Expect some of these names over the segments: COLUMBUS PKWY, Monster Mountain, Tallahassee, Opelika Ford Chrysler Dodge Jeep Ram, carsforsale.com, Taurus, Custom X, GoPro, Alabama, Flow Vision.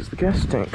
is the gas tank.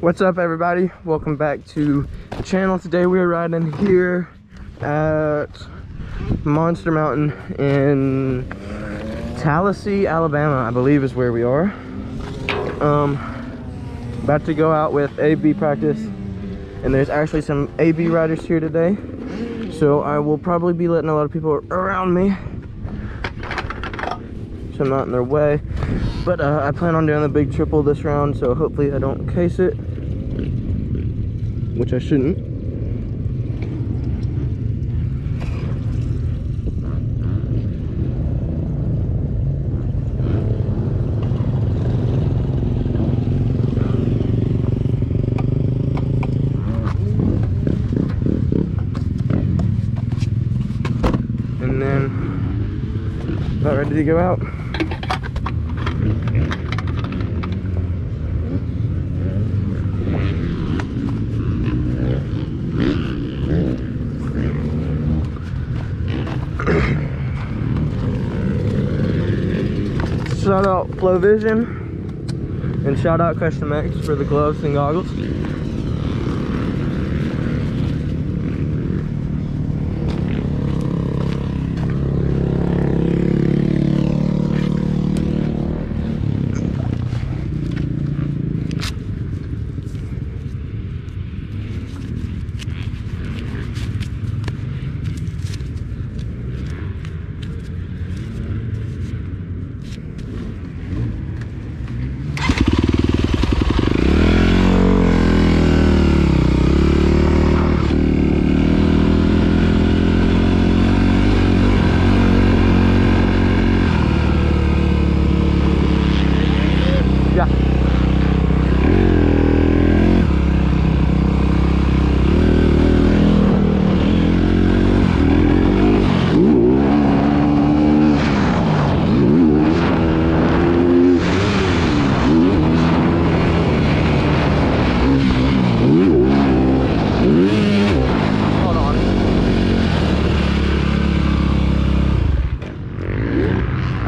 What's up, everybody? Welcome back to the channel. Today we are riding here at Monster Mountain in Tallahassee, Alabama, I believe is where we are. About to go out with AB practice, and there's actually some AB riders here today, so I will probably be letting a lot of people around me, so I'm not in their way. But I plan on doing the big triple this round, so hopefully I don't case it, which I shouldn't. About ready to go out. Shout out Flow Vision and shout out Custom X for the gloves and goggles.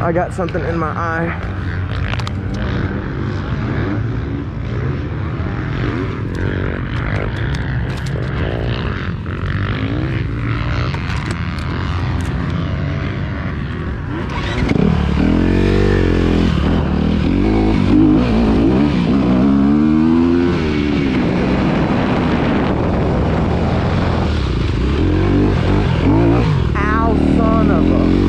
I got something in my eye. Ow, son of a...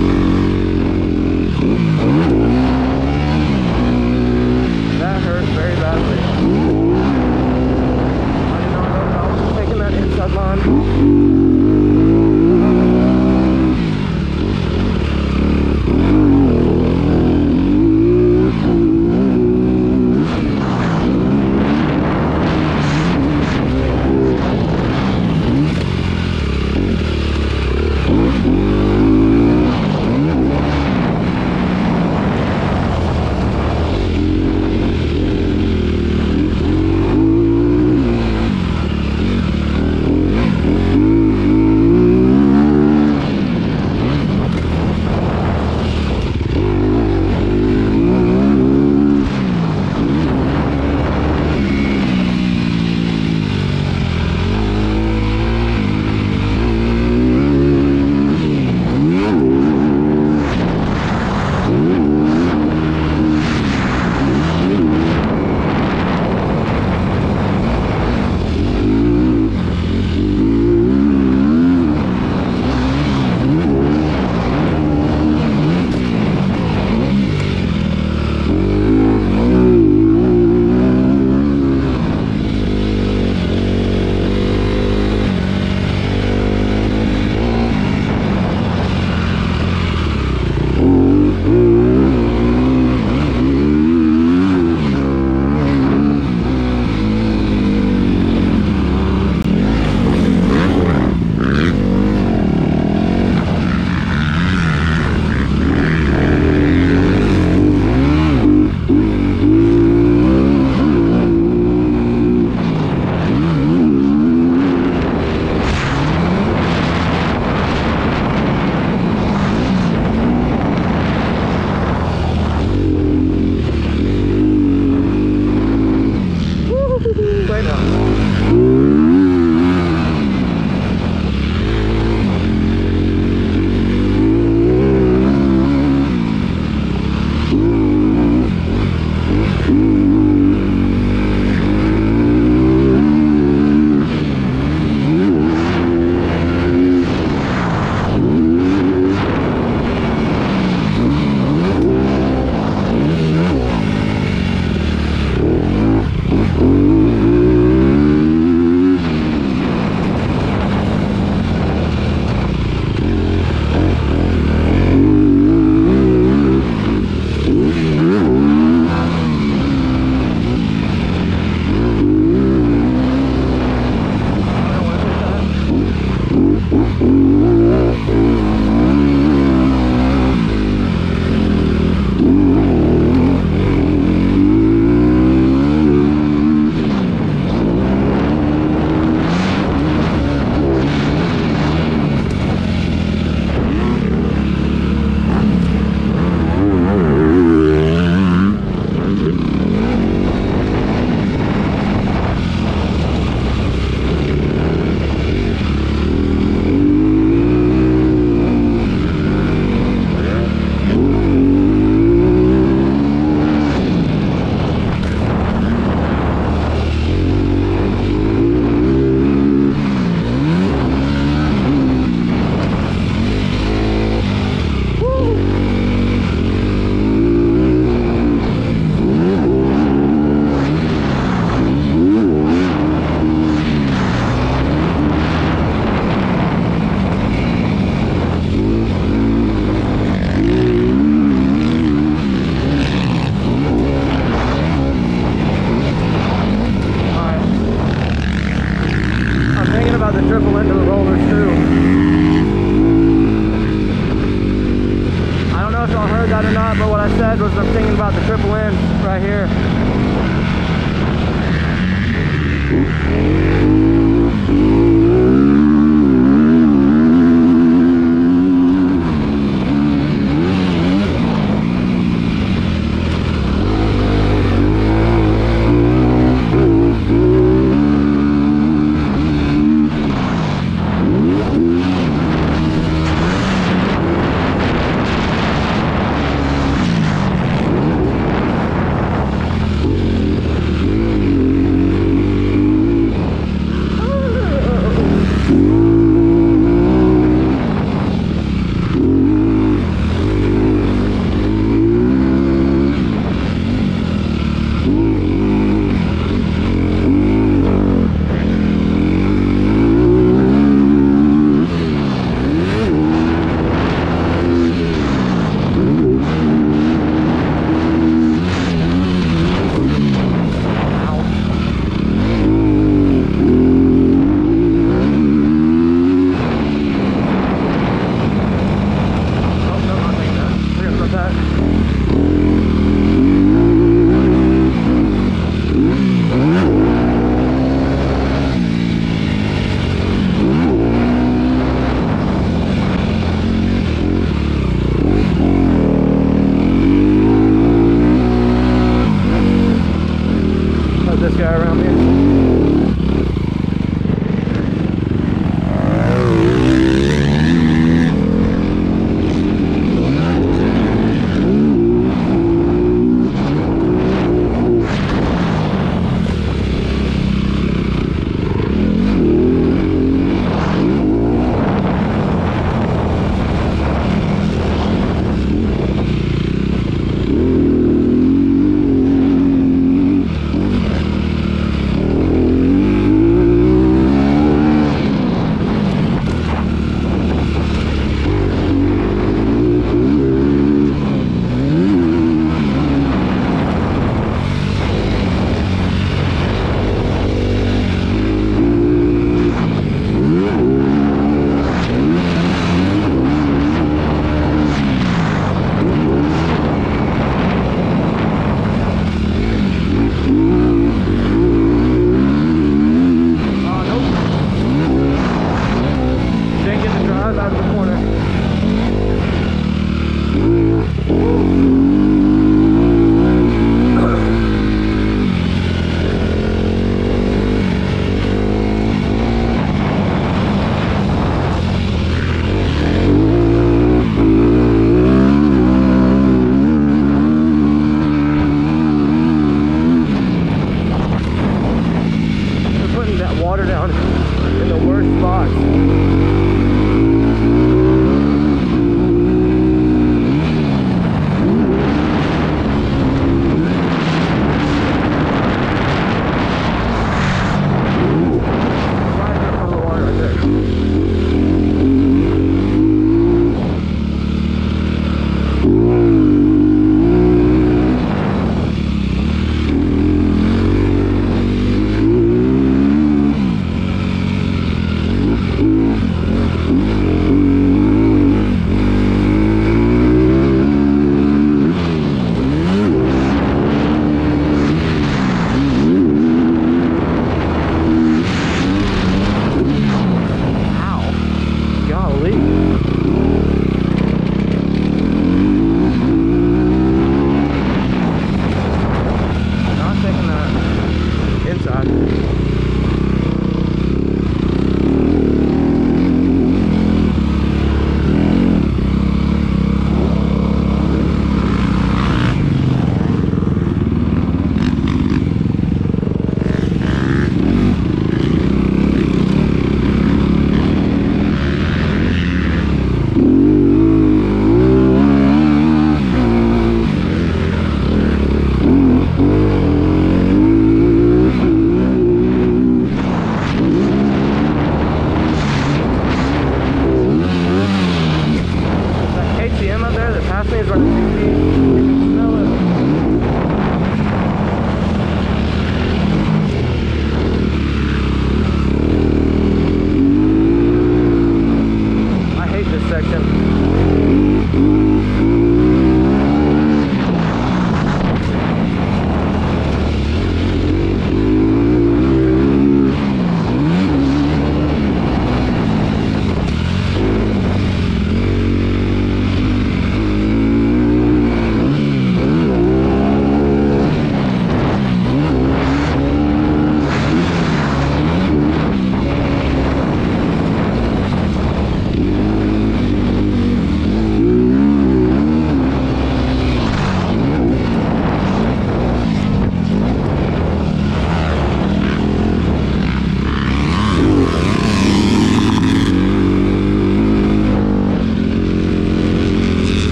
guy around here.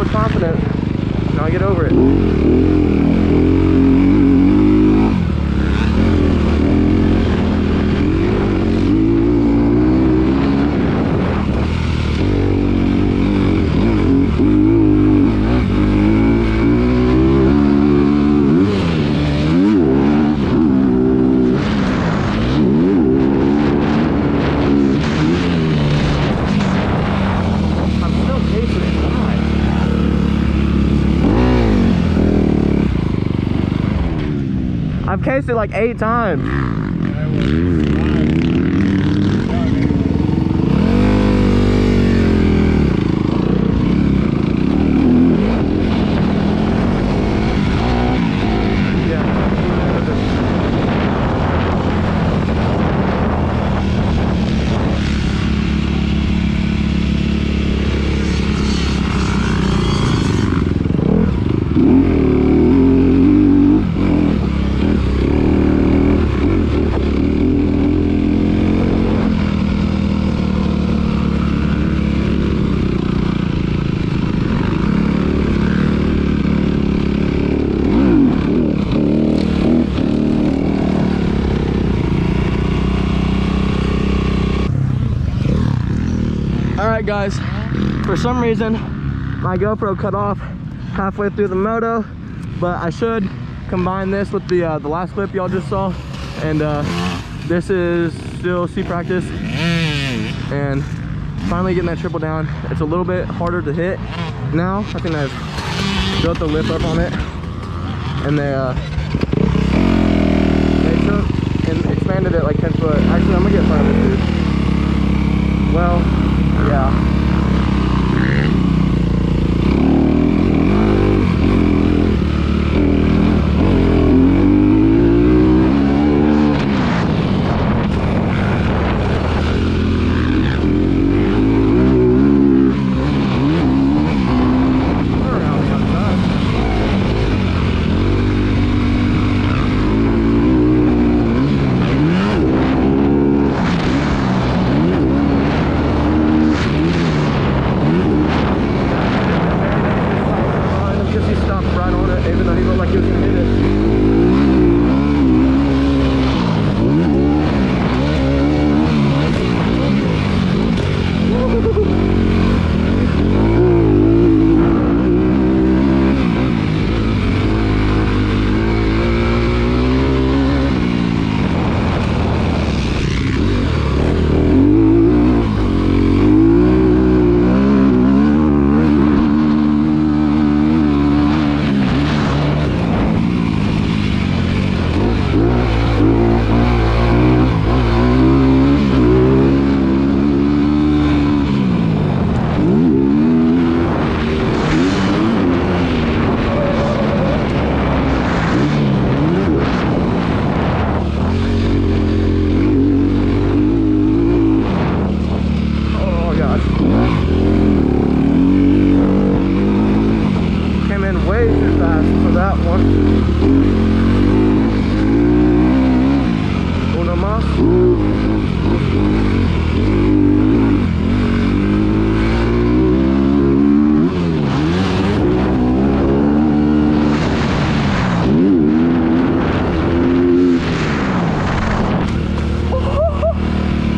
with confidence, and I'll get over it. I've cased it like 8 times. Alright guys, for some reason my GoPro cut off halfway through the moto, but I should combine this with the last clip y'all just saw, and this is still C practice and finally getting that triple down. It's a little bit harder to hit now. I think I've built the lip up on it, and they took and expanded it like 10 foot. Actually, I'm gonna get in front of this dude. Well, yeah.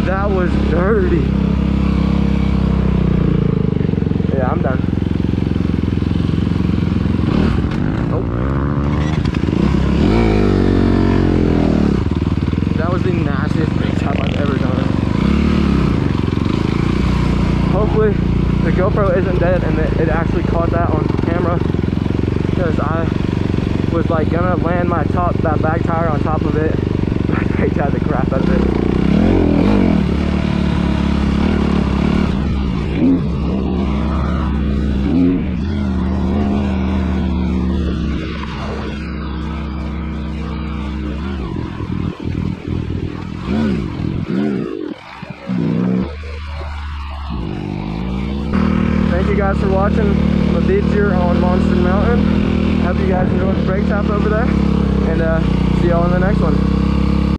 That was dirty. Yeah, I'm done. Oh. That was the nastiest big tap I've ever done. Hopefully the GoPro isn't dead and it actually caught that on camera, because I was like gonna land my top, that back tire on top of it. I tried the crap out of it. Thank you guys for watching the detour on Monster Mountain. Hope you guys enjoyed the break tap over there, and see y'all in the next one.